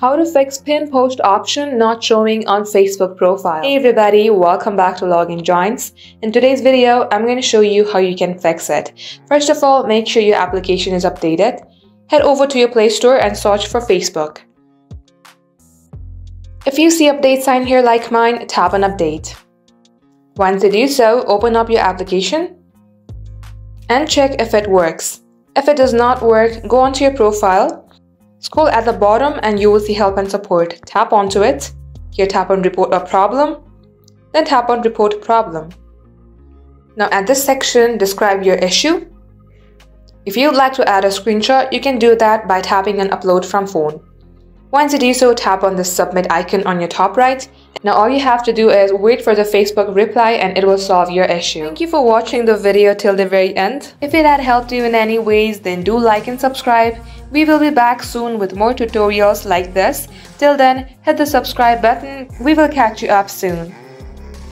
How to fix pin post option not showing on Facebook profile. Hey everybody, welcome back to Login Giants. In today's video, I'm going to show you how you can fix it. First of all, make sure your application is updated. Head over to your Play Store and search for Facebook. If you see update sign here like mine, tap on update. Once you do so, open up your application and check if it works. If it does not work, go onto your profile. Scroll at the bottom and you will see help and support. Tap onto it. Here tap on report a problem. Then tap on report problem. Now at this section, describe your issue. If you'd like to add a screenshot, you can do that by tapping on upload from phone. Once you do so, tap on the submit icon on your top right. Now all you have to do is wait for the Facebook reply and it will solve your issue. Thank you for watching the video till the very end. If it had helped you in any ways, then do like and subscribe. We will be back soon with more tutorials like this. Till then, hit the subscribe button. We will catch you up soon.